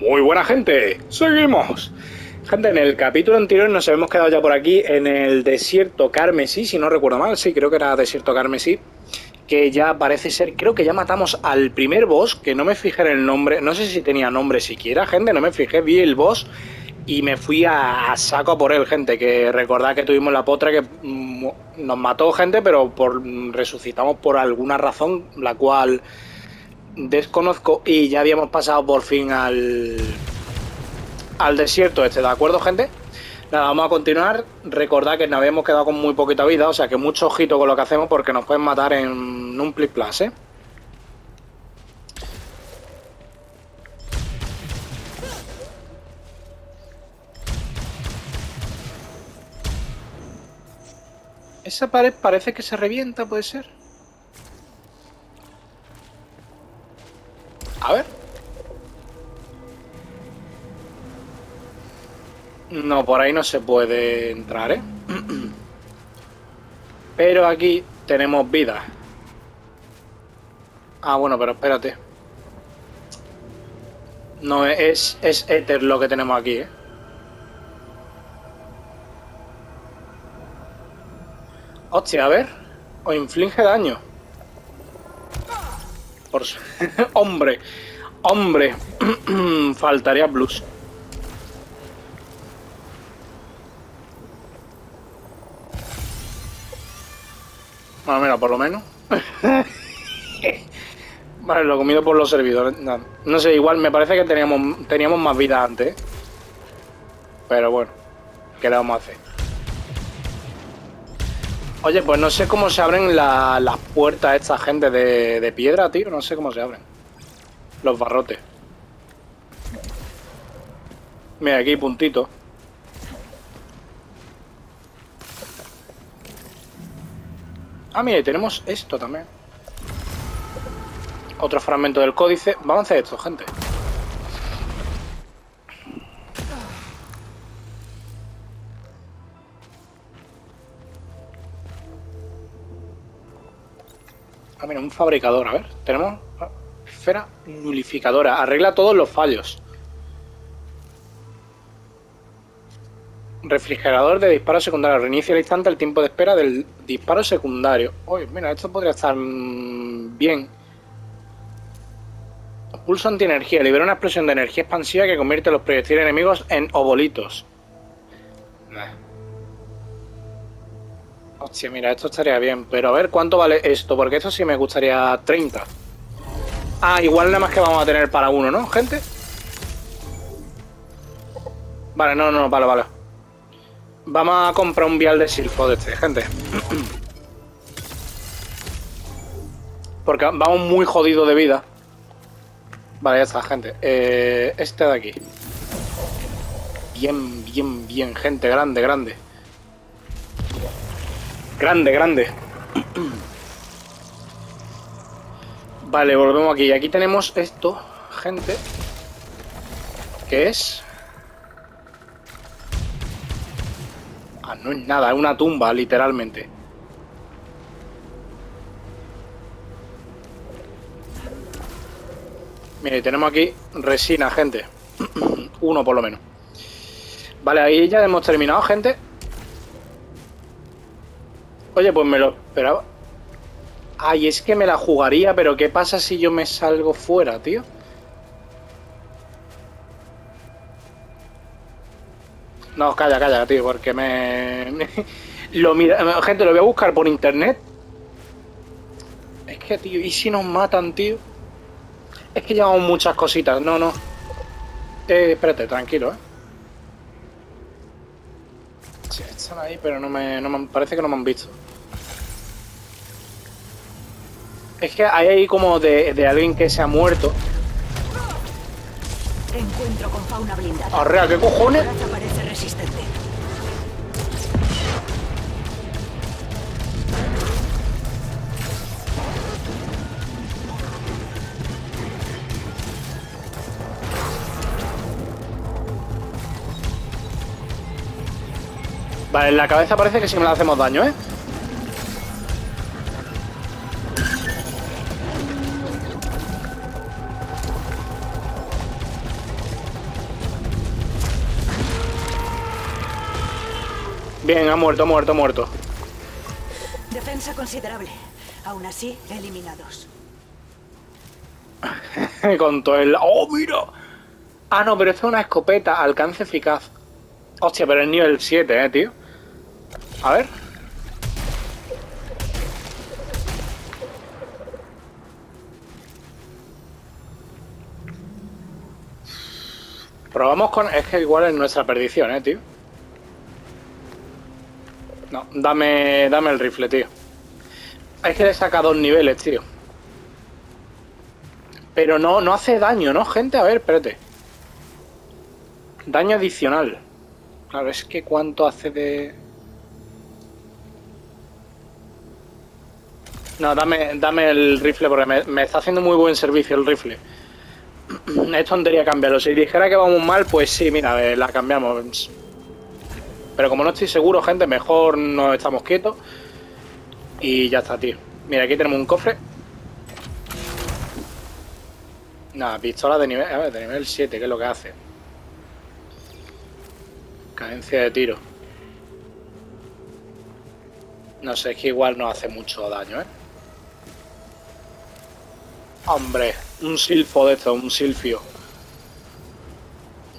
Muy buena gente, seguimos. Gente, en el capítulo anterior nos habíamos quedado ya por aquí en el desierto carmesí, si no recuerdo mal, sí, creo que era desierto carmesí, que ya parece ser, creo que ya matamos al primer boss, que no me fijé en el nombre, no sé si tenía nombre siquiera, gente, no me fijé, vi el boss y me fui a saco por él, gente, que recordad que tuvimos la potra que nos mató, gente, pero resucitamos por alguna razón, la cual desconozco, y ya habíamos pasado por fin al desierto este, ¿de acuerdo, gente? Nada, vamos a continuar. Recordad que nos habíamos quedado con muy poquita vida, o sea que mucho ojito con lo que hacemos porque nos pueden matar en un plis plas, ¿eh? Esa pared parece que se revienta, ¿puede ser? A ver. No, por ahí no se puede entrar, ¿eh? Pero aquí tenemos vida. Ah, bueno, pero espérate. No, es éter lo que tenemos aquí, ¿eh? Hostia, a ver. O inflige daño. Por hombre. Hombre. Faltaría blues. Bueno, mira, por lo menos. Vale, lo comido por los servidores. No, no sé, igual me parece que teníamos más vida antes. Pero bueno, ¿qué le vamos a hacer? Oye, pues no sé cómo se abren las puertas esta gente de piedra, tío. No sé cómo se abren. Los barrotes. Mira, aquí puntito. Ah, mira, y tenemos esto también. Otro fragmento del códice. Vamos a hacer esto, gente. Ah, mira, un fabricador. A ver, tenemos esfera nulificadora. Arregla todos los fallos. Refrigerador de disparo secundario. Reinicia al instante el tiempo de espera del disparo secundario. Uy, mira, esto podría estar bien. Pulso antienergía. Libera una explosión de energía expansiva que convierte a los proyectiles enemigos en obolitos. Hostia, mira, esto estaría bien. Pero a ver, ¿cuánto vale esto? Porque esto sí me gustaría 30. Ah, igual nada más que vamos a tener para uno, ¿no, gente? Vale, no, vale. Vamos a comprar un vial de silfo de este, gente. Porque vamos muy jodido de vida. Vale, ya está, gente. Este de aquí. Bien, gente. Grande. Grande. Vale, volvemos aquí. Y aquí tenemos esto, gente. ¿Qué es? Ah, no es nada, es una tumba, literalmente. Mire, tenemos aquí resina, gente. Uno por lo menos. Vale, ahí ya hemos terminado, gente. Oye, pues me lo esperaba. Ay, es que me la jugaría, pero ¿qué pasa si yo me salgo fuera, tío? No, calla, tío, porque me... Gente, lo voy a buscar por internet. Es que, tío, ¿y si nos matan, tío? Es que llevamos muchas cositas, no. Espérate, tranquilo, ¿eh? Sí, están ahí, pero no me parece que no me han visto. Es que hay ahí como de alguien que se ha muerto. Encuentro con fauna blindada. Arrea, ¿qué cojones? Vale, en la cabeza parece que sí me la hacemos daño, ¿eh? Bien, ha muerto. Defensa considerable. Aún así, eliminados. Con todo el... ¡Oh, mira! Ah, no, pero esto es una escopeta. Alcance eficaz. Hostia, pero es nivel 7, tío. A ver. Probamos con... Es que igual es nuestra perdición, tío. No, dame el rifle, tío. Es que le saca 2 niveles, tío. Pero no hace daño, ¿no, gente? A ver, espérate. Daño adicional. Claro, es que cuánto hace de... No, dame el rifle porque me está haciendo muy buen servicio el rifle. Es tontería cambiarlo. Si dijera que vamos mal, pues sí, mira, la cambiamos. Pero como no estoy seguro, gente, mejor nos estamos quietos. Y ya está, tío. Mira, aquí tenemos un cofre. Nada, pistola de nivel... A ver, de nivel 7, ¿qué es lo que hace? Cadencia de tiro. No sé, es que igual no hace mucho daño, Hombre, un silfo de esto, un silfio.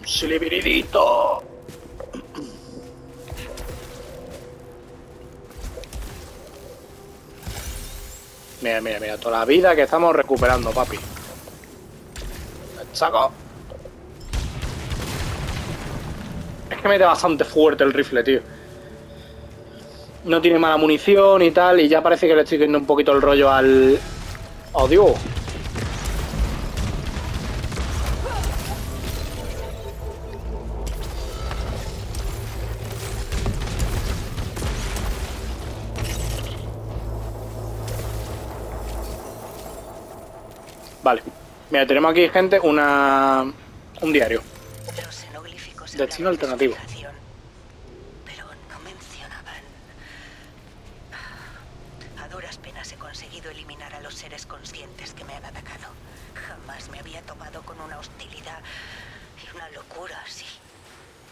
Un silbiridito. Mira, toda la vida que estamos recuperando, papi. ¡Saco! Es que mete bastante fuerte el rifle, tío. No tiene mala munición y tal, y ya parece que le estoy dando un poquito el rollo al... ¡Oh, Dios! Vale. Mira, tenemos aquí, gente, un diario. Destino alternativo. Pero no mencionaban. A duras penas he conseguido eliminar a los seres conscientes que me han atacado. Jamás me había topado con una hostilidad y una locura así.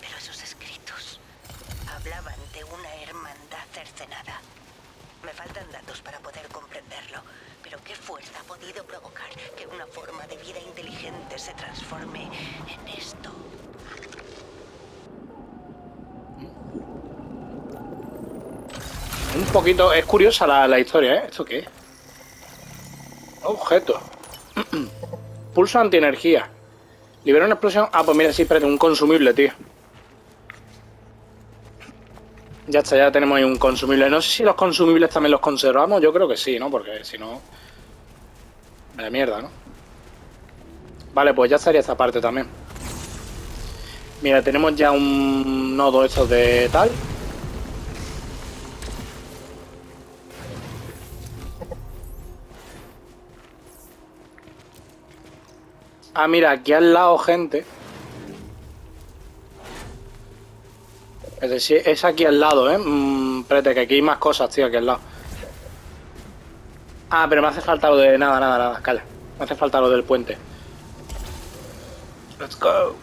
Pero esos escritos hablaban de una hermandad cercenada. Me faltan datos para poder comprenderlo. Pero ¿qué fuerza ha podido provocar que una forma de vida inteligente se transforme en esto? Un poquito... Es curiosa la historia, ¿Esto qué es? Objeto. Pulso antienergía. Libera una explosión... Ah, pues mira, sí, espérate, un consumible, tío. Ya está, ya tenemos ahí un consumible. No sé si los consumibles también los conservamos. Yo creo que sí, ¿no? Porque si no... Vaya mierda, ¿no? Vale, pues ya estaría esta parte también. Mira, tenemos ya un nodo estos de tal. Ah, mira, aquí al lado, gente... Es decir, es aquí al lado, espérate, que aquí hay más cosas, tío, aquí al lado. Ah, pero me hace falta lo de... Nada, cala. Me hace falta lo del puente. Let's go.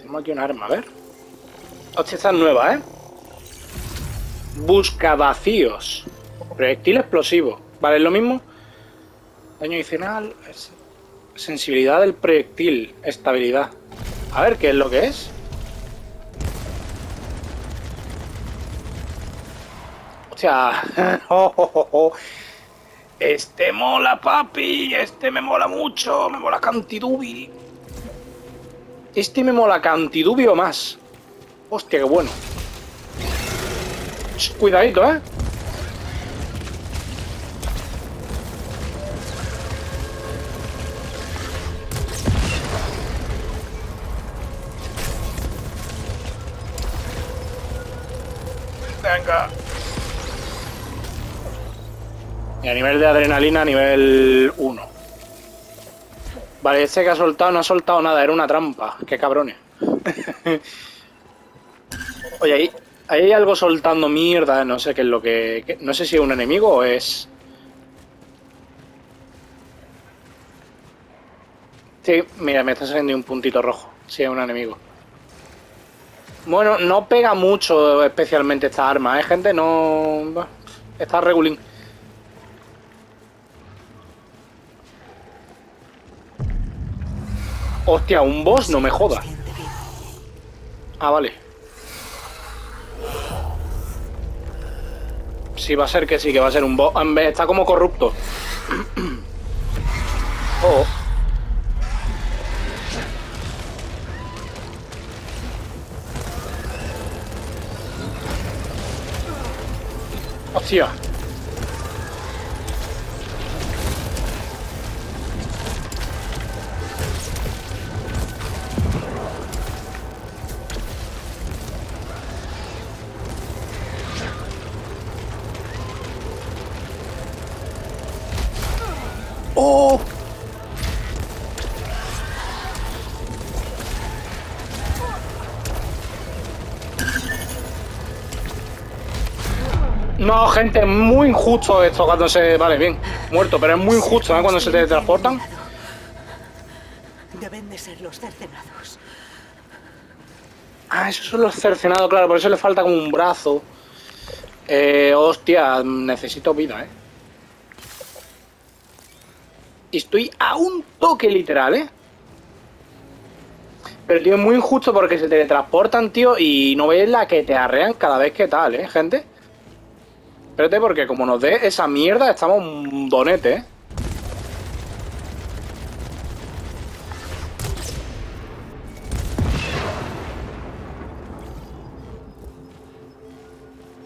Tenemos aquí un arma, a ver. Hostia, esta es nueva, Busca vacíos. Proyectil explosivo. Vale, es lo mismo. Daño adicional... Sensibilidad del proyectil. Estabilidad. A ver qué es lo que es. Hostia. Este mola, papi. Este me mola mucho. Me mola cantidubi. Este me mola cantidubi o más. Hostia, qué bueno. Cuidadito, Y a nivel de adrenalina, nivel 1. Vale, este que ha soltado no ha soltado nada, era una trampa. Qué cabrones. Oye, ahí hay algo soltando mierda, no sé qué es lo que... No sé si es un enemigo o es... Sí, mira, me está saliendo un puntito rojo. Sí, es un enemigo. Bueno, no pega mucho especialmente esta arma, ¿eh, gente? No... Está regulín. Hostia, un boss, no me jodas. Ah, vale. Sí, va a ser que sí, que va a ser un boss. Está como corrupto. Oh. Hostia. ¡Oh! No, gente, es muy injusto esto cuando se... Vale, bien, muerto, pero es muy injusto, ¿eh? Cuando se te transportan. Deben de ser los cercenados. Ah, esos son los cercenados, claro, por eso le falta como un brazo. Hostia, necesito vida, ¿eh? Estoy a un toque literal, ¿eh? Pero, tío, es muy injusto porque se teletransportan, tío, y no veis la que te arrean cada vez que tal, ¿eh, gente? Espérate, porque como nos dé esa mierda, estamos un bonete, ¿eh?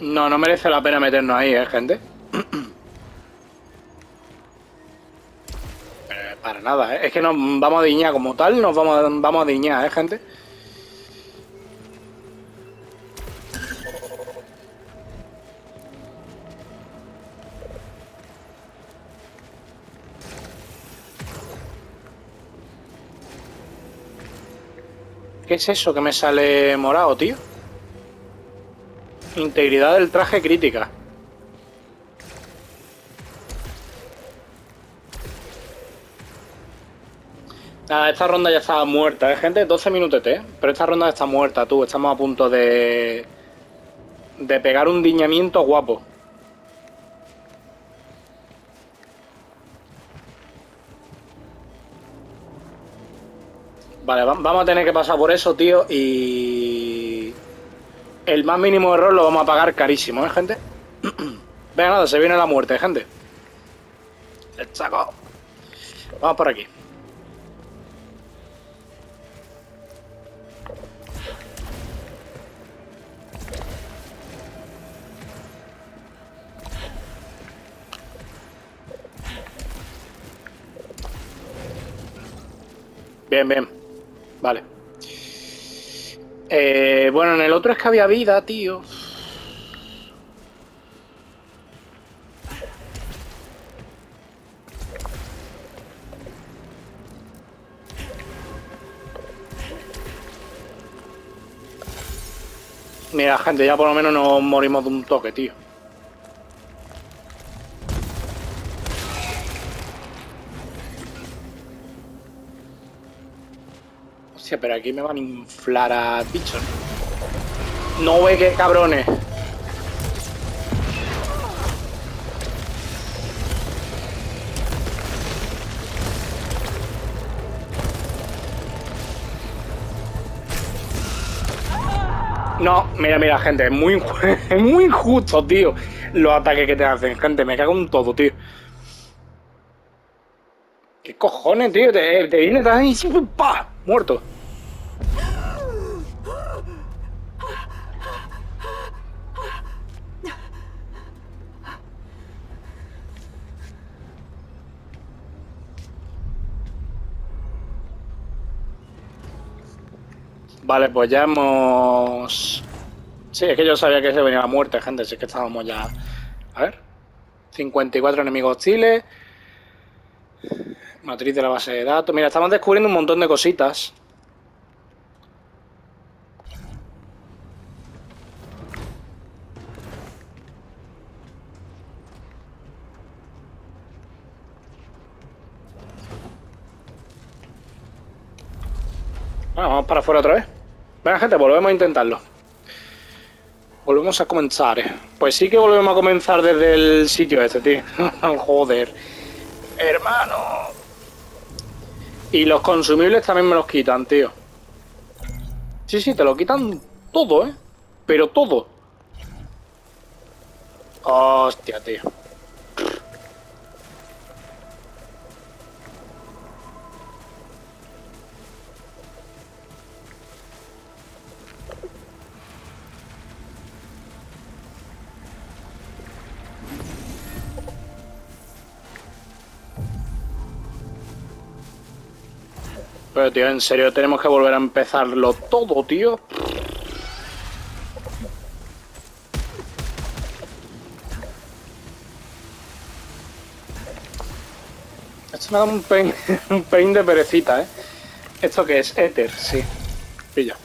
No, no merece la pena meternos ahí, ¿eh, gente? Para nada, ¿eh? Es que nos vamos a diñar como tal, nos vamos a diñar, ¿eh, gente? ¿Qué es eso que me sale morado, tío? Integridad del traje crítica. Nada, esta ronda ya está muerta, ¿eh, gente? 12 minutos, ¿eh? Pero esta ronda está muerta, tú. Estamos a punto de... pegar un diñamiento guapo. Vale, vamos a tener que pasar por eso, tío, y... El más mínimo error lo vamos a pagar carísimo, ¿eh, gente? Venga, nada, se viene la muerte, gente. El chaco. Vamos por aquí. Bien, bien. Vale. Bueno, en el otro es que había vida, tío. Mira, gente, ya por lo menos nos morimos de un toque, tío. Pero aquí me van a inflar a bichos. No ve que cabrones. No, mira, mira, gente. Es muy, muy injusto, tío. Los ataques que te hacen, gente. Me cago en todo, tío. ¿Qué cojones, tío? Te viene tan y ¡pa! Muerto. Vale, pues ya hemos... Sí, es que yo sabía que se venía la muerte, gente. Si es que estábamos ya... A ver... 54 enemigos hostiles. Matriz de la base de datos. Mira, estamos descubriendo un montón de cositas. Bueno, vamos para afuera otra vez. Venga, gente, volvemos a intentarlo. Volvemos a comenzar. Pues sí que volvemos a comenzar desde el sitio este, tío. Joder. Hermano. Y los consumibles también me los quitan, tío. Sí, sí, te lo quitan todo, ¿eh? Pero todo. Hostia, tío. Pero, tío, en serio, tenemos que volver a empezarlo todo, tío. Esto me da un pain de perecita, ¿eh? ¿Esto qué es? Éter, sí. Pilla.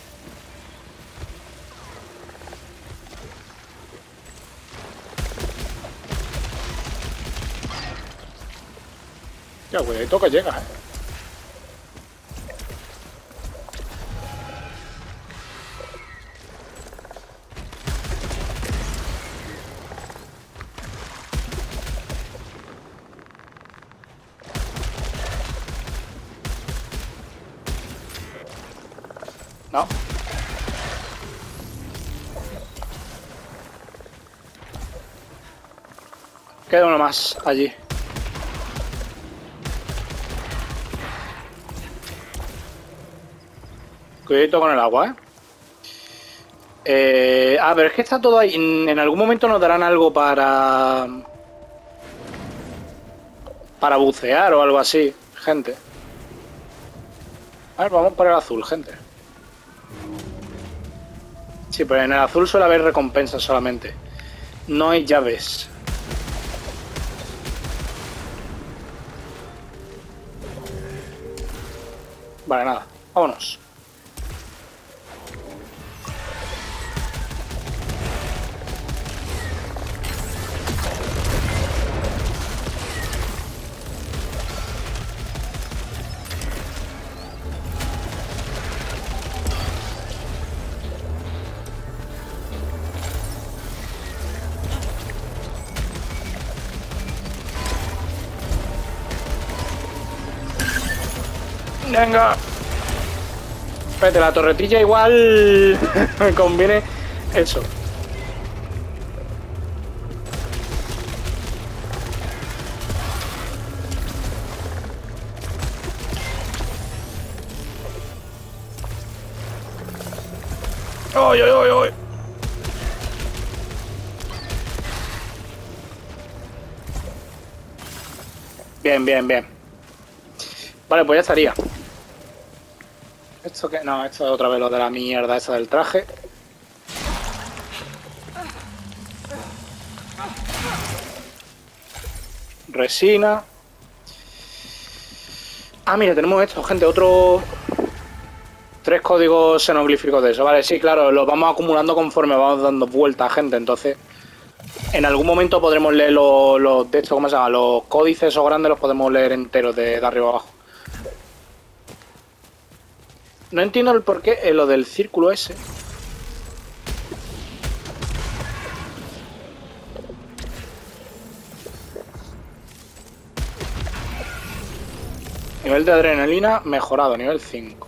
Ya, cuidadito que llega, ¿eh? No. Queda uno más allí. Cuidado con el agua, ¿eh? A ver, es que está todo ahí. En algún momento nos darán algo para... para bucear o algo así, gente. A ver, vamos para el azul, gente. Sí, pero en el azul suele haber recompensas solamente. No hay llaves. Vale, nada. Vámonos. Venga. Espérate, la torretilla igual me conviene eso. ¡Ay, ay, ay, ay! Bien, bien, bien. Vale, pues ya estaría. ¿Esto qué? No, esto es otra vez lo de la mierda esa del traje. Resina. Ah, mira, tenemos esto, gente. Otro... 3 códigos xenoglíficos de eso. Vale, sí, claro, los vamos acumulando conforme vamos dando vueltas, gente. Entonces, en algún momento podremos leer los de esto, ¿cómo se llama? Los códices o grandes los podemos leer enteros de arriba a abajo. No entiendo el porqué lo del círculo ese. Nivel de adrenalina mejorado, nivel 5.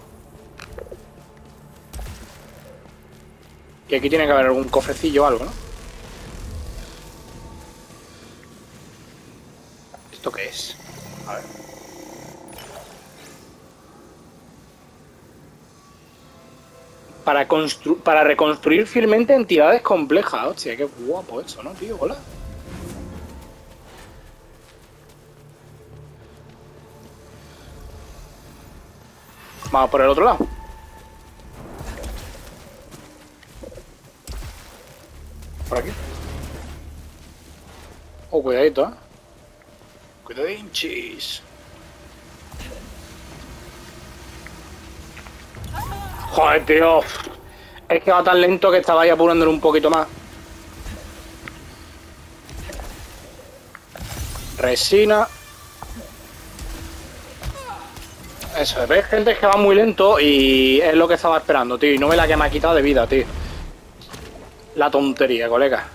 Y aquí tiene que haber algún cofrecillo o algo, ¿no? ¿Esto qué es? A ver. Para reconstruir fielmente entidades complejas. Hostia, qué guapo eso, ¿no, tío? Hola. Vamos por el otro lado. Por aquí. Oh, cuidadito, ¿eh? Cuidadinchis. Joder, tío. Es que va tan lento que estaba ahí apurándolo un poquito más. Resina. Eso, ves gente que va muy lento y es lo que estaba esperando, tío. Y no ve la que me ha quitado de vida, tío. La tontería, colega.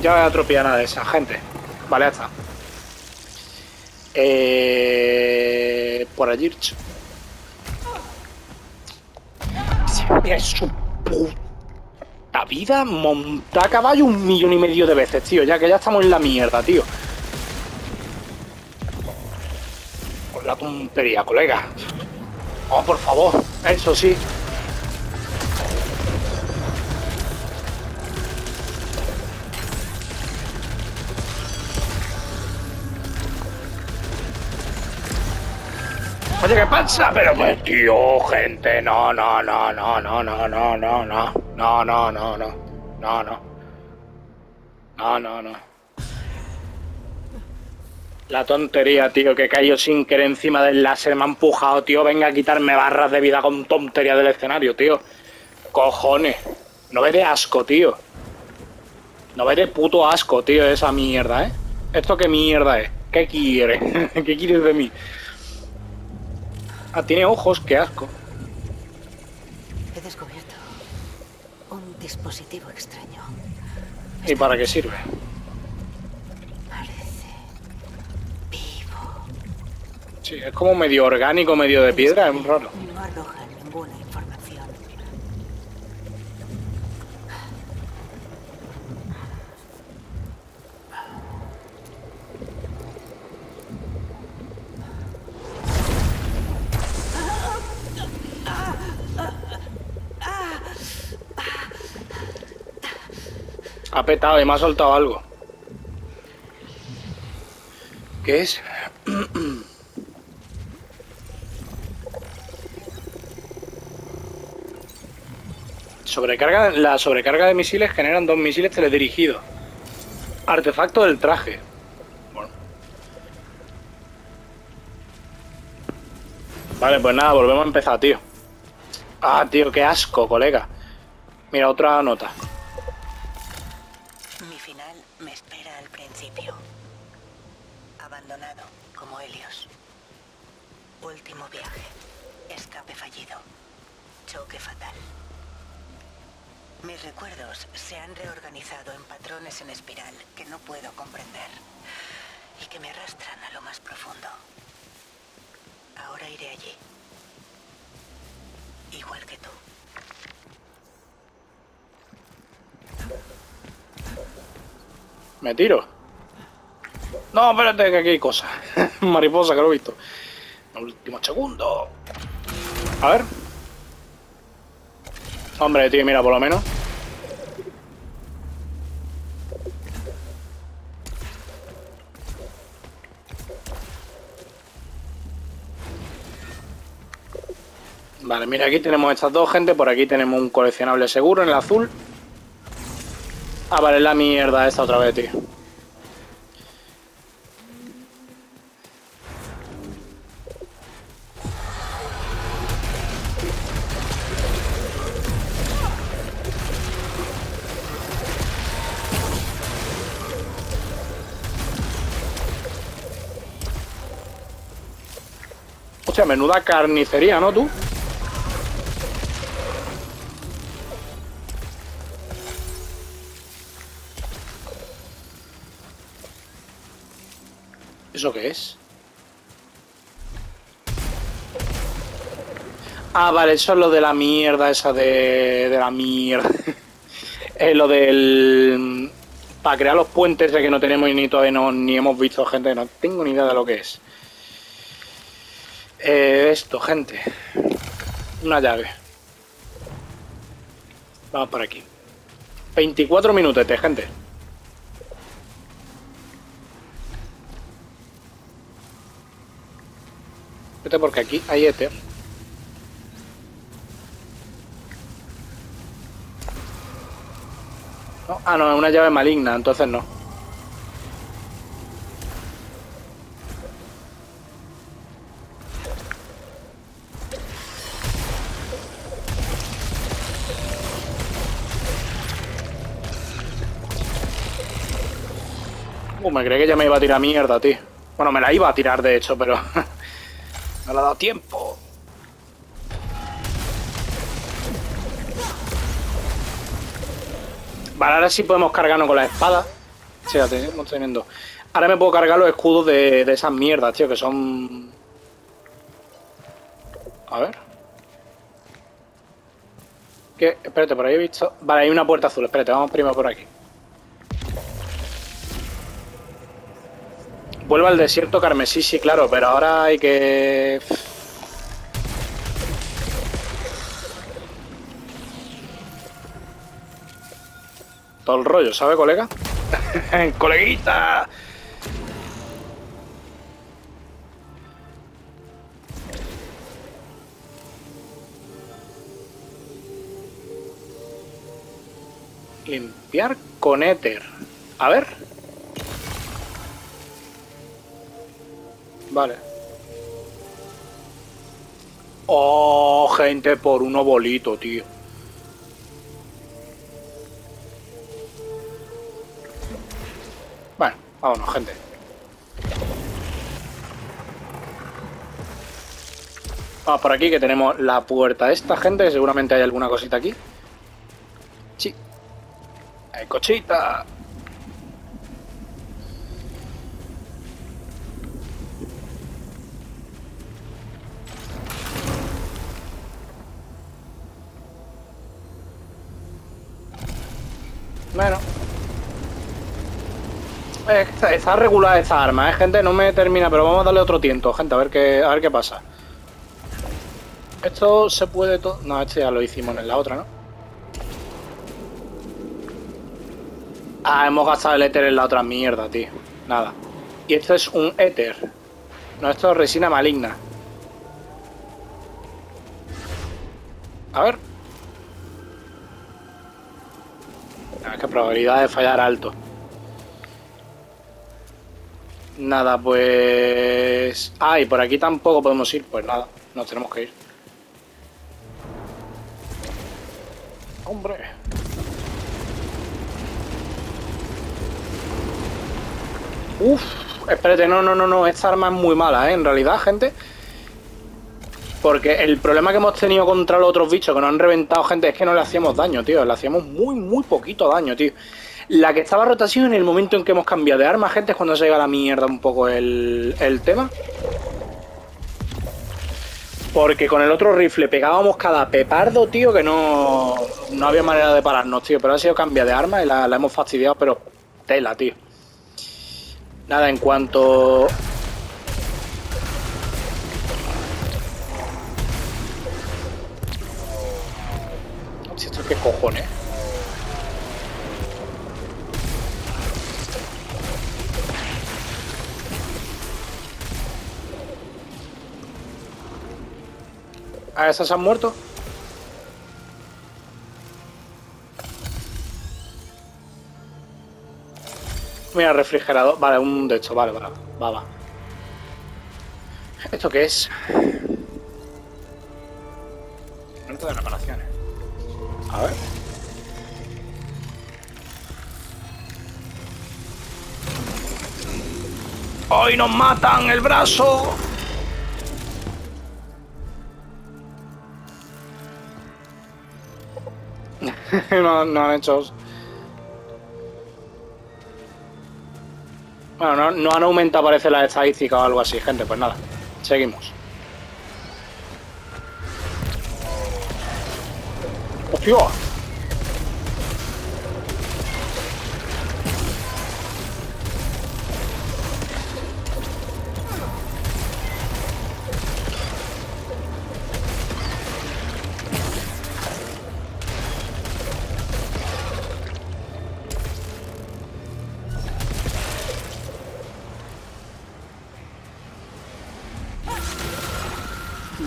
Ya voy a atropellar nada de esa, gente. Vale, ya está. Por allí. Mira, es su puta vida montar a caballo 1,5 millones de veces, tío. Ya que ya estamos en la mierda, tío. Con la tontería, colega. Oh, por favor. Eso sí. Oye, ¿qué pasa? Pero pues, tío, gente, no. La tontería, tío, que he caído sin querer encima del láser, me ha empujado, tío, venga a quitarme barras de vida con tontería del escenario, tío. Cojones, no ve de asco, tío. No ve de puto asco, tío, esa mierda, ¿eh? ¿Esto qué mierda es? ¿Qué quieres? ¿Qué quieres de mí? Ah, tiene ojos, qué asco. He descubierto un dispositivo extraño. ¿Y para qué sirve? Parece vivo. Sí, es como medio orgánico, medio de piedra, es raro. No arroja ninguna información. Ha petado y me ha soltado algo. ¿Qué es? Sobrecarga, la sobrecarga de misiles generan 2 misiles teledirigidos. Artefacto del traje. Bueno. Vale, pues nada, volvemos a empezar, tío. Ah, tío, qué asco, colega. Mira, otra nota. Abandonado, como Helios. Último viaje. Escape fallido. Choque fatal. Mis recuerdos se han reorganizado en patrones en espiral que no puedo comprender y que me arrastran a lo más profundo. Ahora iré allí. Igual que tú. ¿Me tiro? No, espérate, que aquí hay cosas. Mariposa, que lo he visto. Último segundo. A ver. Hombre, tío, mira, por lo menos. Vale, mira, aquí tenemos estas dos, gente. Por aquí tenemos un coleccionable seguro en el azul. Ah, vale, la mierda esta otra vez, tío. Hostia, menuda carnicería, ¿no, tú? ¿Eso qué es? Ah, vale, eso es lo de la mierda esa de la mierda. Es lo del... Para crear los puentes de que no tenemos ni todavía no, ni hemos visto, gente. No tengo ni idea de lo que es. Esto, gente. Una llave. Vamos por aquí. 24 minutetes, gente. Vete porque aquí hay éter. No, ah, no, es una llave maligna, entonces no. Me creí que ya me iba a tirar mierda, tío. Bueno, me la iba a tirar, de hecho, pero... no le ha dado tiempo. Vale, ahora sí podemos cargarnos con la espada. Fíjate, ¿eh? Teniendo... ahora me puedo cargar los escudos de esas mierdas, tío, que son... a ver... ¿qué? Espérate, por ahí he visto... vale, hay una puerta azul. Espérate, vamos primero por aquí. Vuelvo al desierto carmesí, sí, claro, pero ahora hay que... todo el rollo, ¿sabe, colega? ¡Coleguita! Limpiar con éter. A ver. Vale. Oh, gente, por un obolito, tío. Bueno, vámonos, gente. Vamos por aquí, que tenemos la puerta esta, gente, que seguramente hay alguna cosita aquí. Sí. Hay cochita. Bueno. Está regular esta arma, gente, no me termina, pero vamos a darle otro tiento, gente, a ver qué pasa. Esto se puede todo... no, esto ya lo hicimos en la otra, ¿no? Ah, hemos gastado el éter en la otra mierda, tío. Nada. Y esto es un éter. No, esto es resina maligna. A ver. Es que probabilidad de fallar alto. Nada, pues... ah, y por aquí tampoco podemos ir. Pues nada, nos tenemos que ir. Hombre. Uf, espérate, no. Esta arma es muy mala, en realidad, gente. Porque el problema que hemos tenido contra los otros bichos que nos han reventado, gente, es que no le hacíamos daño, tío. Le hacíamos muy, muy poquito daño, tío. La que estaba rota ha sido en el momento en que hemos cambiado de arma, gente, es cuando se llega a la mierda un poco el tema. Porque con el otro rifle pegábamos cada pepardo, tío, que no había manera de pararnos, tío. Pero ha sido cambiar de arma y la hemos fastidiado, pero tela, tío. Nada, en cuanto... ¿esto qué cojones? ¿A esas han muerto? Mira, refrigerador. Vale, un de estos. Vale, va. ¿Esto qué es? Momento de reparaciones. A ver. ¡Hoy nos matan el brazo! No han hecho... bueno, no han aumentado, parece, la estadística o algo así, gente. Pues nada, seguimos. ¡Hostia!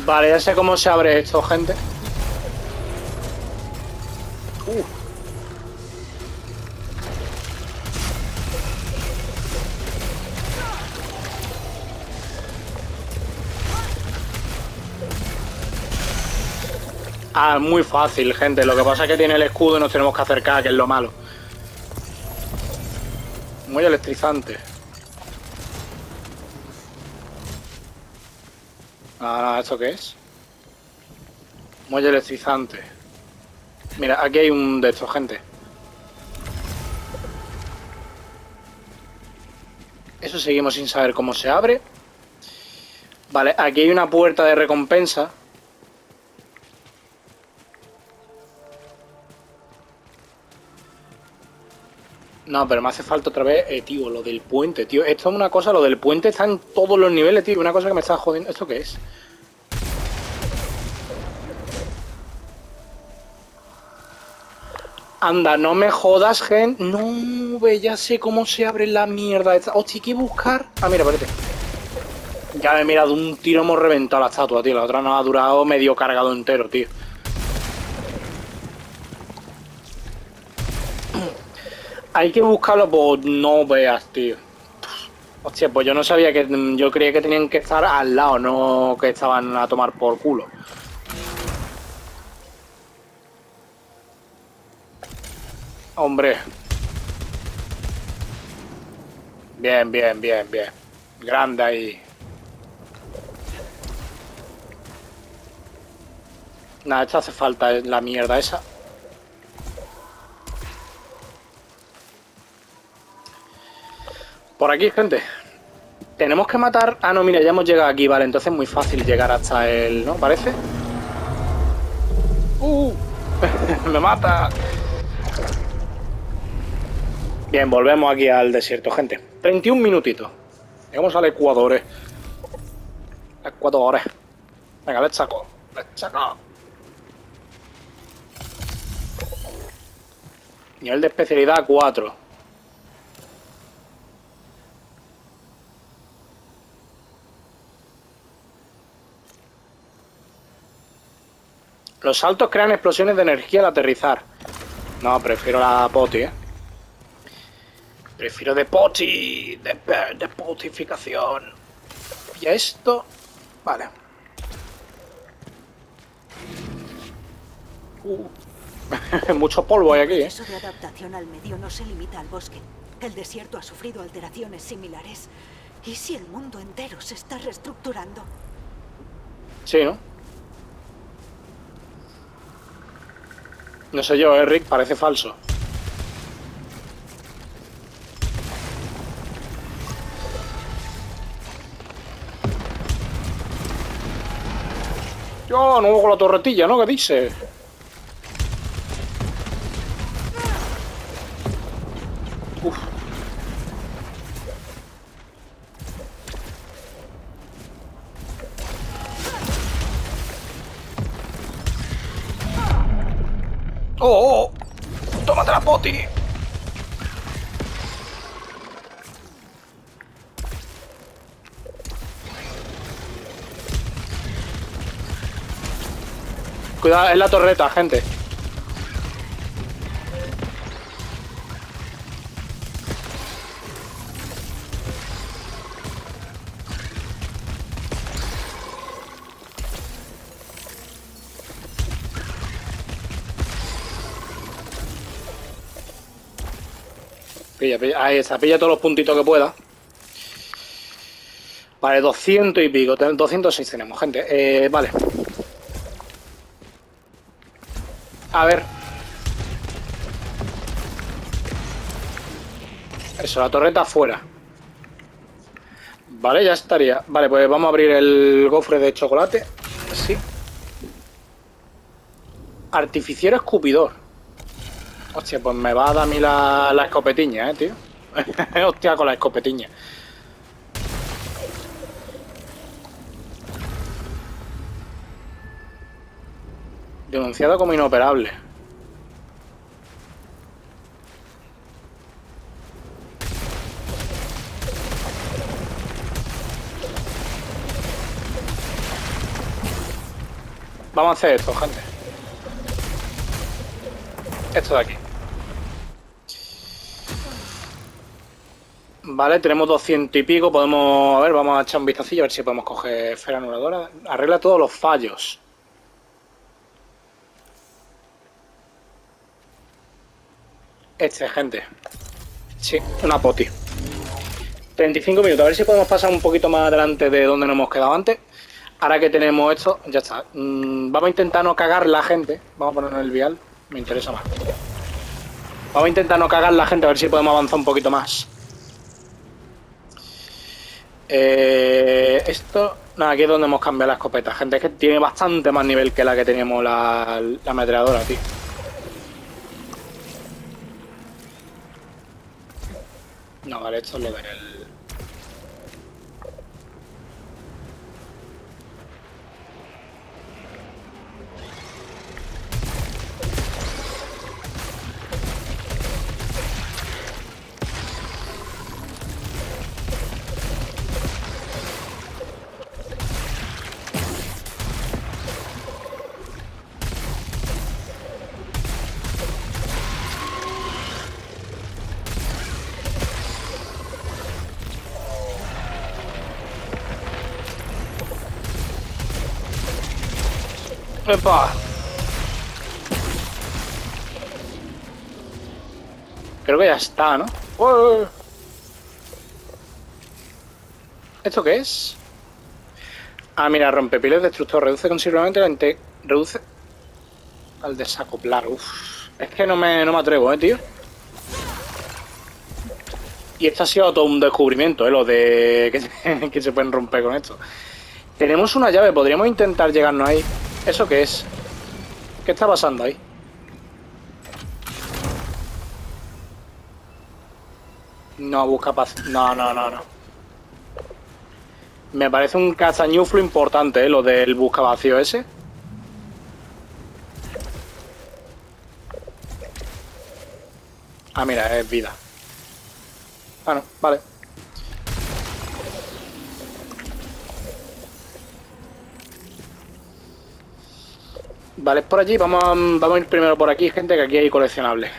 Vale, ya sé cómo se abre esto, gente. Ah, muy fácil, gente. Lo que pasa es que tiene el escudo y nos tenemos que acercar, que es lo malo. muy electrizante. Ah, ¿esto qué es? Muy electrizante. Mira, aquí hay un de estos, gente. Eso seguimos sin saber cómo se abre. Vale, aquí hay una puerta de recompensa. No, pero me hace falta otra vez, tío, lo del puente, tío. Esto es una cosa, lo del puente está en todos los niveles, tío. Una cosa que me está jodiendo. ¿Esto qué es? Anda, no me jodas, gente. No, ve, ya sé cómo se abre la mierda esta. Hostia, hay que buscar. Ah, mira, espérate. Ya me he mirado un tiro, hemos reventado la estatua, tío. La otra nos ha durado medio cargado entero, tío. Hay que buscarlo, pues no veas, tío. Hostia, pues yo no sabía que... Yo creía que tenían que estar al lado, no que estaban a tomar por culo. Hombre. Bien, bien, bien, bien. Grande ahí. Nada, esto hace falta, la mierda esa. Por aquí, gente. Tenemos que matar... Ah, no, mira, ya hemos llegado aquí, vale. Entonces es muy fácil llegar hasta él, ¿no? ¿Parece? ¡Me mata! Bien, volvemos aquí al desierto, gente. 31 minutitos. Llegamos al Ecuador, ¿eh? Ecuador, ¿eh? Venga, let's go. Let's go. Nivel de especialidad 4. Los saltos crean explosiones de energía al aterrizar. No, prefiero la poti, ¿eh? Prefiero de poti, de potificación. Y esto... Vale. Mucho polvo hay aquí, ¿eh? El proceso de adaptación al medio no se limita al bosque. El desierto ha sufrido alteraciones similares. ¿Y si el mundo entero se está reestructurando? Sí, ¿no? No sé yo, Rick, parece falso. Yo no con la torretilla, ¿no? ¿Qué dice? Uf. ¡Oh! ¡Tómate la poti! Cuidado, es la torreta, gente. Pilla, pilla. Ahí está, pilla todos los puntitos que pueda. Vale, 200 y pico, 206 tenemos, gente. Vale. A ver. Eso, la torreta afuera. Vale, ya estaría. Vale, pues vamos a abrir el gofre de chocolate. Sí. Artificiero escupidor. Hostia, pues me va a dar a mí la escopetiña, tío. Hostia, con la escopetiña. Denunciado como inoperable. Vamos a hacer esto, gente. Esto de aquí. Vale, tenemos 200 y pico, podemos... A ver, vamos a echar un vistacillo, a ver si podemos coger esfera anuladora. Arregla todos los fallos. Gente. Sí, una poti. 35 minutos, a ver si podemos pasar un poquito más adelante de donde nos hemos quedado antes. Ahora que tenemos esto, ya está. Vamos a intentar no cagar la gente. Vamos a ponernos el vial, me interesa más. Vamos a intentar no cagar la gente, a ver si podemos avanzar un poquito más. Esto... Nada, aquí es donde hemos cambiado la escopeta, gente. Es que tiene bastante más nivel que la que teníamos la ametralladora, tío. No, vale, esto es lo del... ¡Epa! Creo que ya está, ¿no? ¡Uy! ¿Esto qué es? Ah, mira, rompepiles destructor. Reduce considerablemente la ente... Reduce... Al desacoplar. Uf. Es que no me atrevo, tío. Y esto ha sido todo un descubrimiento, lo de... que se pueden romper con esto. Tenemos una llave. Podríamos intentar llegarnos ahí. ¿Eso qué es? ¿Qué está pasando ahí? No, busca paz. No. Me parece un cazañuflo importante, lo del busca vacío ese. Ah, mira, es vida. Ah, no, vale. Vale, es por allí. Vamos a ir primero por aquí, gente, que aquí hay coleccionables.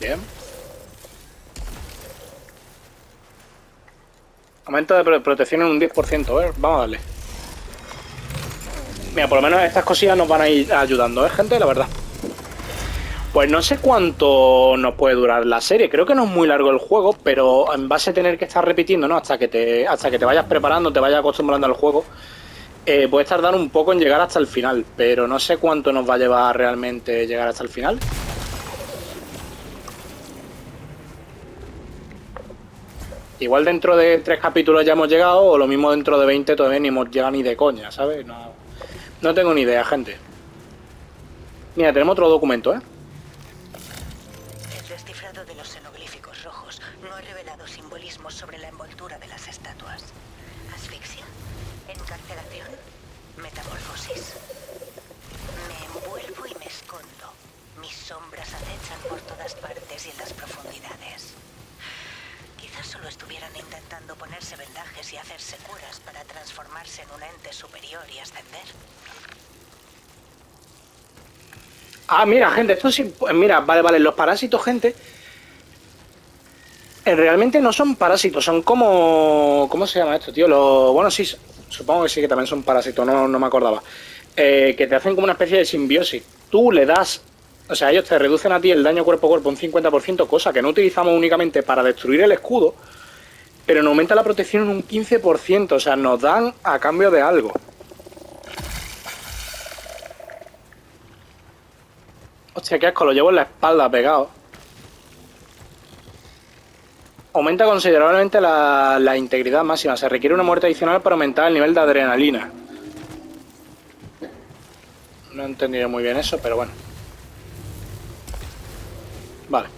Bien. Aumento de protección en un 10%, Vamos a darle. Mira, por lo menos estas cosillas nos van a ir ayudando, gente, la verdad. Pues no sé cuánto nos puede durar la serie. Creo que no es muy largo el juego, pero en base a tener que estar repitiendo, ¿no? Hasta que te vayas preparando, te vayas acostumbrando al juego, puedes tardar un poco en llegar hasta el final, pero no sé cuánto nos va a llevar realmente llegar hasta el final. Igual dentro de 3 capítulos ya hemos llegado, o lo mismo dentro de 20 todavía ni hemos llegado ni de coña, ¿sabes? No tengo ni idea, gente. Mira, tenemos otro documento, El descifrado de los xenoglíficos rojos no ha revelado simbolismos sobre la envoltura de las estatuas. Asfixia, encarcelación, metamorfosis. Me envuelvo y me escondo. Mis sombras acechan por todas partes y en las profundidades. Quizás solo estuvieran intentando ponerse vendajes y hacerse curas para transformarse en un ente superior y ascender. Ah, mira, gente, esto sí... Mira, vale, los parásitos, gente... Realmente no son parásitos, son como... ¿Cómo se llama esto, tío? Bueno, sí, supongo que sí, que también son parásitos, no me acordaba. Que te hacen como una especie de simbiosis. Tú le das... O sea, ellos te reducen a ti el daño cuerpo a cuerpo un 50%, cosa que no utilizamos únicamente para destruir el escudo, pero nos aumenta la protección en un 15%, o sea, nos dan a cambio de algo. Hostia, qué asco, lo llevo en la espalda pegado. Aumenta considerablemente la integridad máxima. Se requiere una muerte adicional para aumentar el nivel de adrenalina. No he entendido muy bien eso, pero bueno. Vale.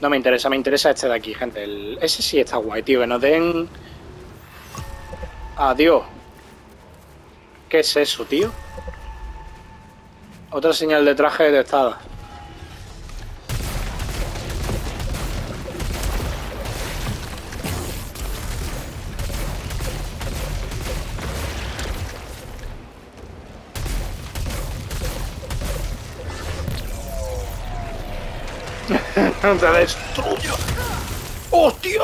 No me interesa este de aquí, gente. Ese sí está guay, tío, que nos den... Adiós. ¿Qué es eso, tío? Otra señal de traje detectada. ¡Te destruyo! ¡Hostia!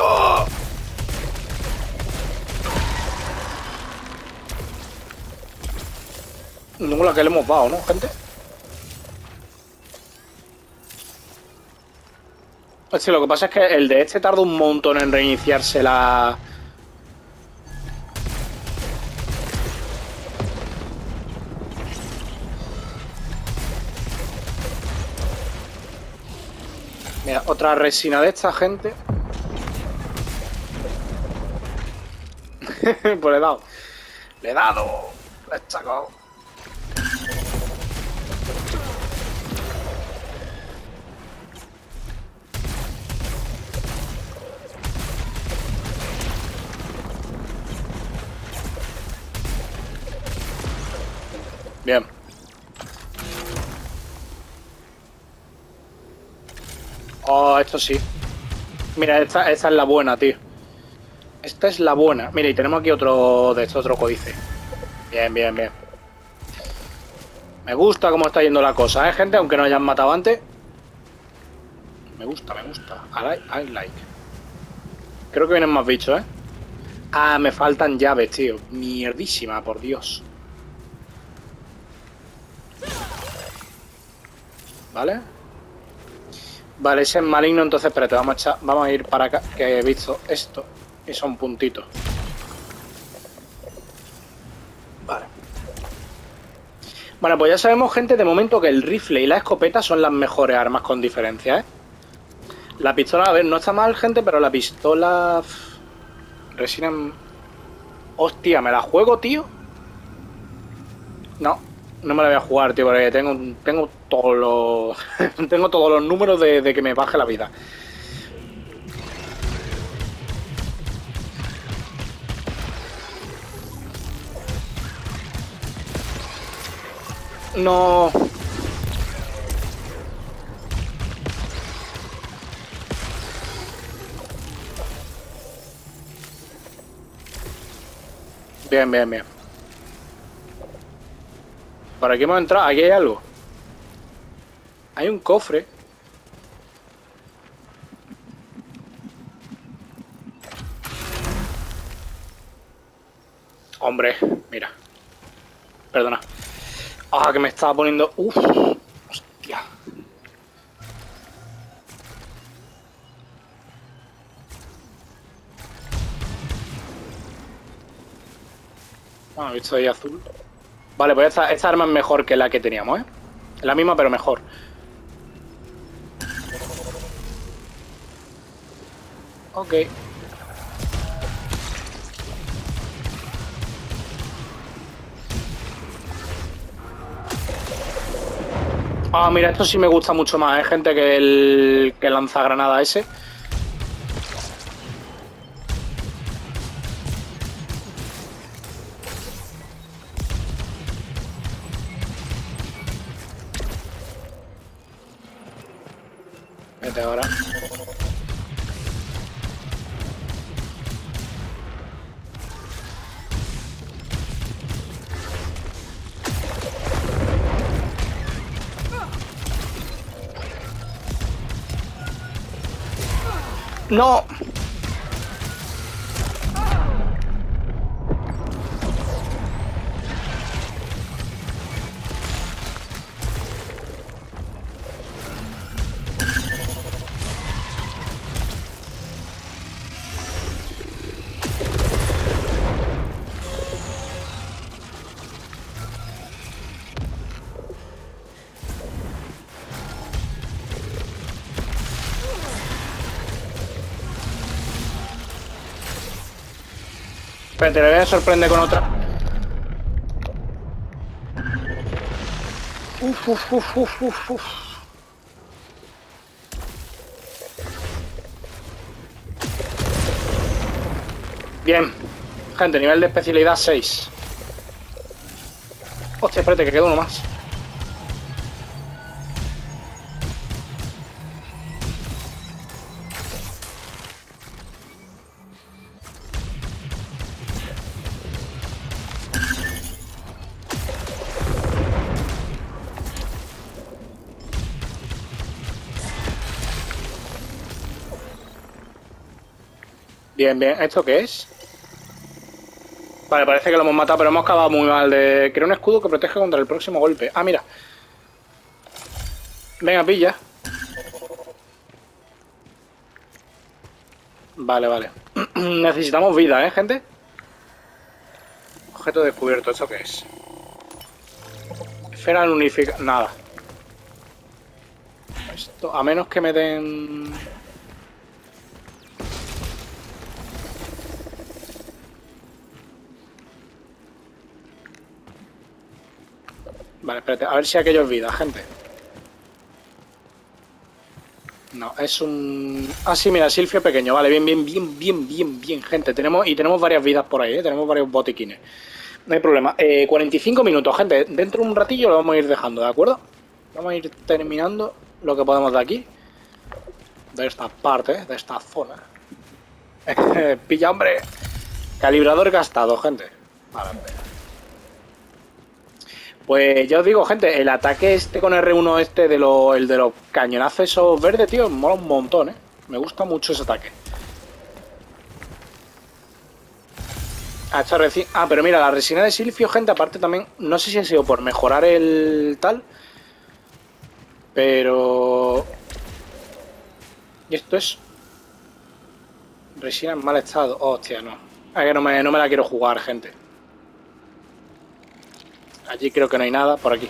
No tengo la que le hemos dado, ¿no, gente? Sí, lo que pasa es que el de este tarda un montón en reiniciarse la... Mira, otra resina de esta, gente. Pues le he dado. Le he dado. Le he sacado. Bien. Oh, esto sí. Mira, esta es la buena, tío. Esta es la buena. Mira, y tenemos aquí otro de estos, otro códice. Bien, bien, bien. Me gusta cómo está yendo la cosa, ¿eh, gente? Aunque no hayan matado antes. Me gusta, me gusta. I like. Creo que vienen más bichos, ¿eh? Ah, me faltan llaves, tío. Mierdísima, por Dios. ¿Vale? Vale, ese es maligno, entonces espérate, vamos a ir para acá, que he visto esto y son puntitos. Vale. Bueno, pues ya sabemos, gente, de momento que el rifle y la escopeta son las mejores armas con diferencia, ¿eh? La pistola, a ver, no está mal, gente, pero la pistola... Resina... Hostia, ¿me la juego, tío? No. No me la voy a jugar, tío, porque tengo todos los... tengo todos los números de que me baje la vida. No... Bien, bien, bien. Por aquí hemos entrado, aquí hay algo. Hay un cofre. Hombre, mira. Perdona. Ah, que me estaba poniendo... Uf, hostia. Bueno, he visto ahí azul. Vale, pues esta arma es mejor que la que teníamos, ¿eh? La misma, pero mejor. Ok. Ah, mira, esto sí me gusta mucho más, ¿eh, gente? Que el que lanza granada ese. Ahora. No. Te voy a sorprender con otra. Uf. Bien. Gente, nivel de especialidad 6. Hostia, espérate, que queda uno más. Bien, bien. ¿Esto qué es? Vale, parece que lo hemos matado, pero hemos acabado muy mal de... Crea un escudo que protege contra el próximo golpe. Ah, mira. Venga, pilla. Vale, vale. Necesitamos vida, ¿eh, gente? Objeto descubierto. ¿Esto qué es? Esfera unificada. Nada. Esto, a menos que me den... Vale, espérate, a ver si aquello es vida, gente. No, es un... Ah, sí, mira, Silfio pequeño. Vale, bien, bien, bien, bien, bien, bien, gente. Tenemos varias vidas por ahí, ¿eh? Tenemos varios botiquines. No hay problema. 45 minutos, gente. Dentro de un ratillo lo vamos a ir dejando, ¿de acuerdo? Vamos a ir terminando lo que podemos de aquí. De esta parte, de esta zona. Pilla, hombre. Calibrador gastado, gente. Vale, vale. Pues ya os digo, gente, el ataque este con R1 este, el de los cañonazos esos verdes, tío, mola un montón, ¿eh? Me gusta mucho ese ataque. Ah, pero mira, la resina de Silfio, gente, aparte también, no sé si ha sido por mejorar el tal, pero... Y esto es... Resina en mal estado. Hostia, no. Es que no me la quiero jugar, gente. Allí creo que no hay nada, por aquí.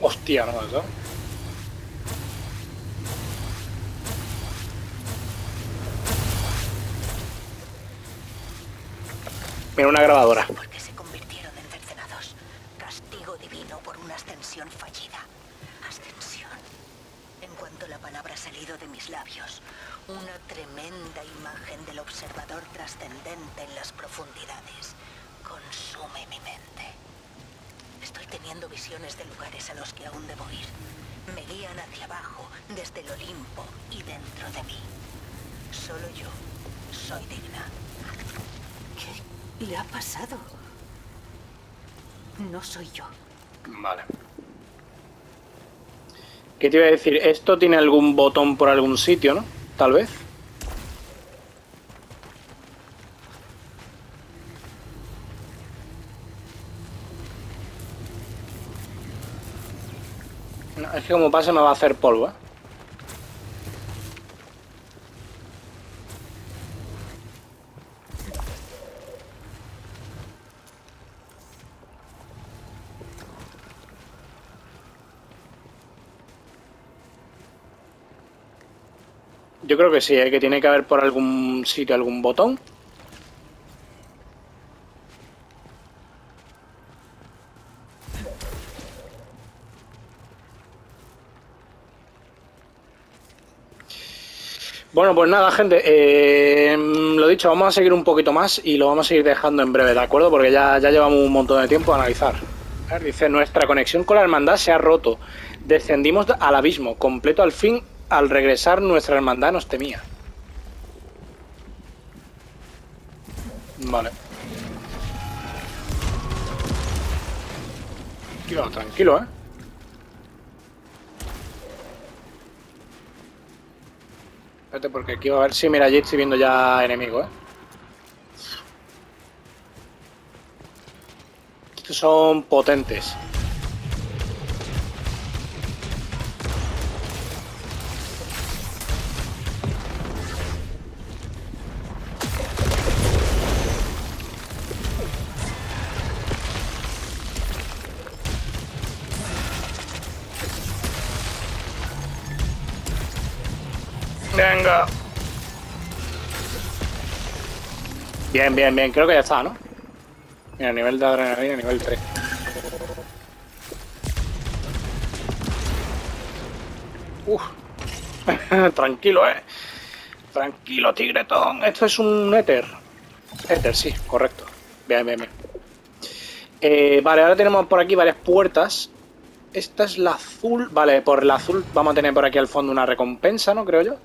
Hostia, no, eso. Mira, una grabadora. Porque se convirtieron en cercenados. Castigo divino por una ascensión fallida. Ascensión. En cuanto la palabra ha salido de mis labios... Una tremenda imagen del observador trascendente en las profundidades consume mi mente. Estoy teniendo visiones de lugares a los que aún debo ir. Me guían hacia abajo, desde el Olimpo y dentro de mí. Solo yo soy digna. ¿Qué le ha pasado? No soy yo. Vale. ¿Qué te iba a decir? Esto tiene algún botón por algún sitio, ¿no? Tal vez. No, es que como pase me va a hacer polvo, ¿eh? Yo creo que sí, ¿eh? Que tiene que haber por algún sitio algún botón. Bueno, pues nada, gente. Lo dicho, vamos a seguir un poquito más y lo vamos a ir dejando en breve, ¿de acuerdo? Porque ya llevamos un montón de tiempo a analizar. A ver, dice, nuestra conexión con la hermandad se ha roto. Descendimos al abismo, completo al fin... Al regresar, nuestra hermandad nos temía. Vale. Tranquilo, tranquilo, ¿eh? Espérate, porque aquí va a ver si... Mira, allí estoy viendo ya enemigos, ¿eh? Estos son potentes. Venga. Bien, bien, bien. Creo que ya está, ¿no? Mira, nivel de adrenalina, nivel 3. Uf. Tranquilo, ¿eh? Tranquilo, tigretón. Esto es un éter. Éter, sí, correcto. Bien, bien, bien. Vale, ahora tenemos por aquí varias puertas. Esta es la azul. Vale, por la azul vamos a tener por aquí al fondo una recompensa, ¿no? Creo yo.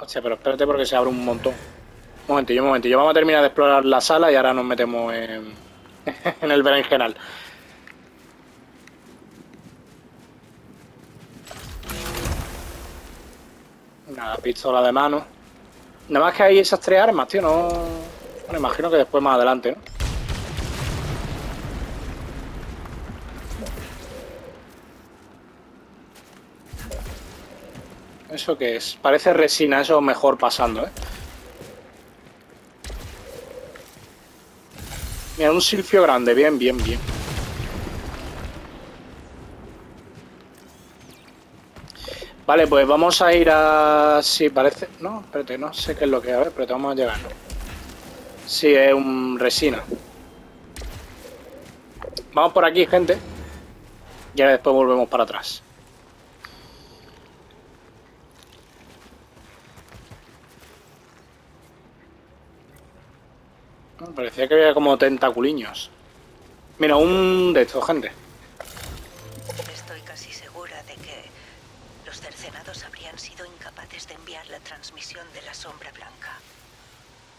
Hostia, pero espérate porque se abre un montón. Un momentillo. Vamos a terminar de explorar la sala y ahora nos metemos en el berenjenal. Una pistola de mano. Nada más que hay esas tres armas, tío, no... Bueno, imagino que después más adelante, ¿no? ¿Eso qué es? Parece resina, eso mejor pasando, ¿eh? Mira, un silfio grande, bien, bien, bien. Vale, pues vamos a ir a... Sí, parece... No, espérate, no sé qué es lo que es, a ver, pero te vamos a llegar. Sí, es un resina. Vamos por aquí, gente. Y ahora después volvemos para atrás. Parecía que había como tentaculiños. Mira, un de estos, gente. Estoy casi segura de que los cercenados habrían sido incapaces de enviar la transmisión de la sombra blanca.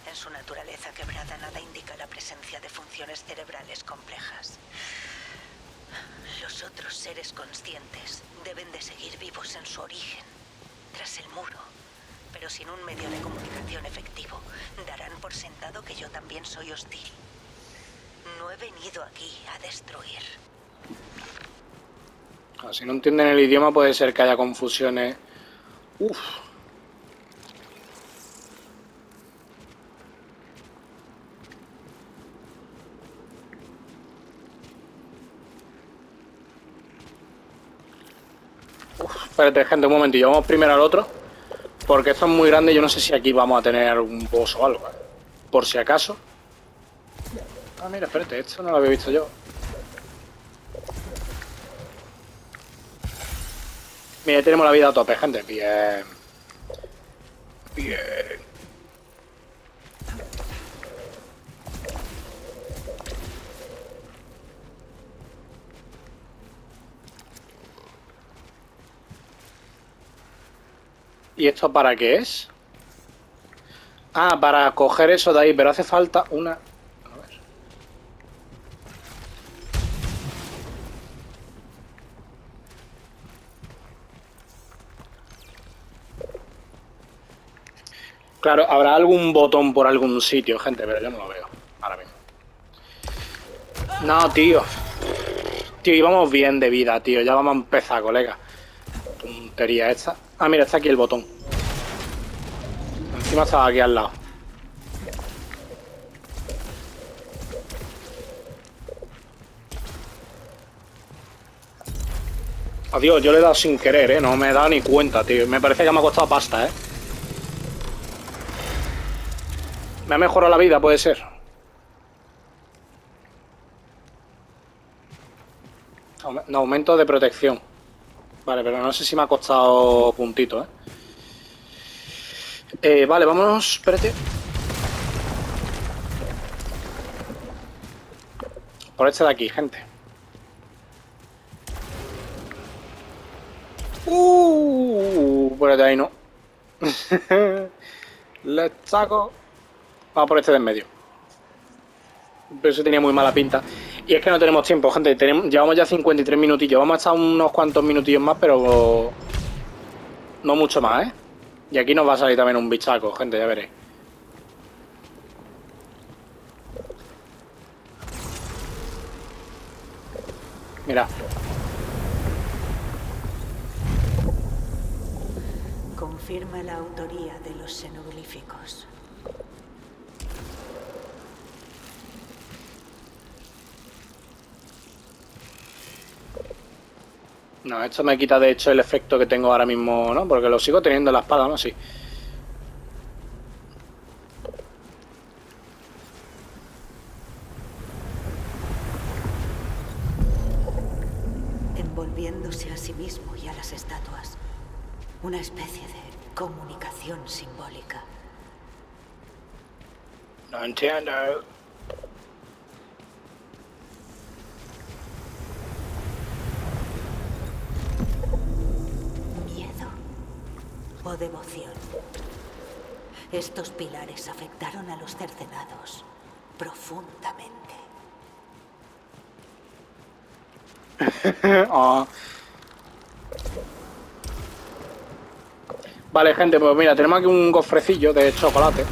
En su naturaleza quebrada nada indica la presencia de funciones cerebrales complejas. Los otros seres conscientes deben de seguir vivos en su origen, tras el muro. Pero sin un medio de comunicación efectivo, darán por sentado que yo también soy hostil. No he venido aquí a destruir. Ah, si no entienden el idioma puede ser que haya confusiones. Uf. Uf, espérate, gente, un momentillo. Vamos primero al otro. Porque esto es muy grande, yo no sé si aquí vamos a tener un boss o algo. Por si acaso. Ah, mira, espérate, esto no lo había visto yo. Mira, tenemos la vida a tope, gente. Bien. Bien. ¿Y esto para qué es? Ah, para coger eso de ahí, pero hace falta una... A ver. Claro, habrá algún botón por algún sitio, gente, pero yo no lo veo ahora mismo. No, tío. Tío, íbamos bien de vida, tío. Ya vamos a empezar, colega. Tontería esta. Ah, mira, está aquí el botón. Encima estaba aquí al lado. Adiós, yo le he dado sin querer, ¿eh? No me he dado ni cuenta, tío. Me parece que me ha costado pasta, ¿eh? Me ha mejorado la vida, puede ser. No, aumento de protección. Vale, pero no sé si me ha costado puntito, ¿eh? Vale, vámonos, espérate. Por este de aquí, gente. Espérate, ahí no. Les saco. Vamos por este de en medio. Pero eso tenía muy mala pinta. Y es que no tenemos tiempo, gente. Llevamos ya 53 minutillos. Vamos a estar unos cuantos minutillos más, pero... No mucho más, ¿eh? Y aquí nos va a salir también un bichaco, gente. Ya veréis. Mirad. Confirma la autoría de los xenoglíficos. No, esto me quita de hecho el efecto que tengo ahora mismo, ¿no? Porque lo sigo teniendo en la espada, ¿no? Sí. Envolviéndose a sí mismo y a las estatuas. Una especie de comunicación simbólica. No entiendo. Devoción. Estos pilares afectaron a los cercenados profundamente. Oh. Vale, gente, pues mira, tenemos aquí un gofrecillo de chocolate.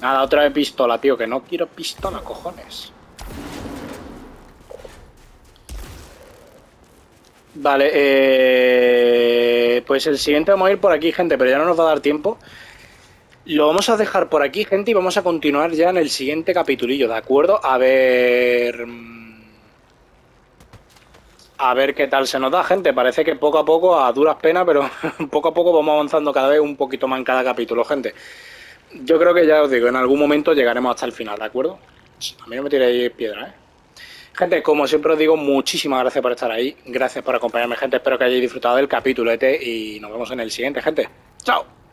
Nada, otra vez pistola, tío, que no quiero pistola, cojones. Vale, pues el siguiente vamos a ir por aquí, gente, pero ya no nos va a dar tiempo. Lo vamos a dejar por aquí, gente, y vamos a continuar ya en el siguiente capitulillo, ¿de acuerdo? A ver qué tal se nos da, gente. Parece que poco a poco, a duras penas, pero poco a poco vamos avanzando cada vez un poquito más en cada capítulo, gente. Yo creo que ya os digo, en algún momento llegaremos hasta el final, ¿de acuerdo? A mí no me tiréis piedra, ¿eh? Gente, como siempre os digo, muchísimas gracias por estar ahí. Gracias por acompañarme, gente. Espero que hayáis disfrutado del capítulo, y nos vemos en el siguiente, gente. ¡Chao!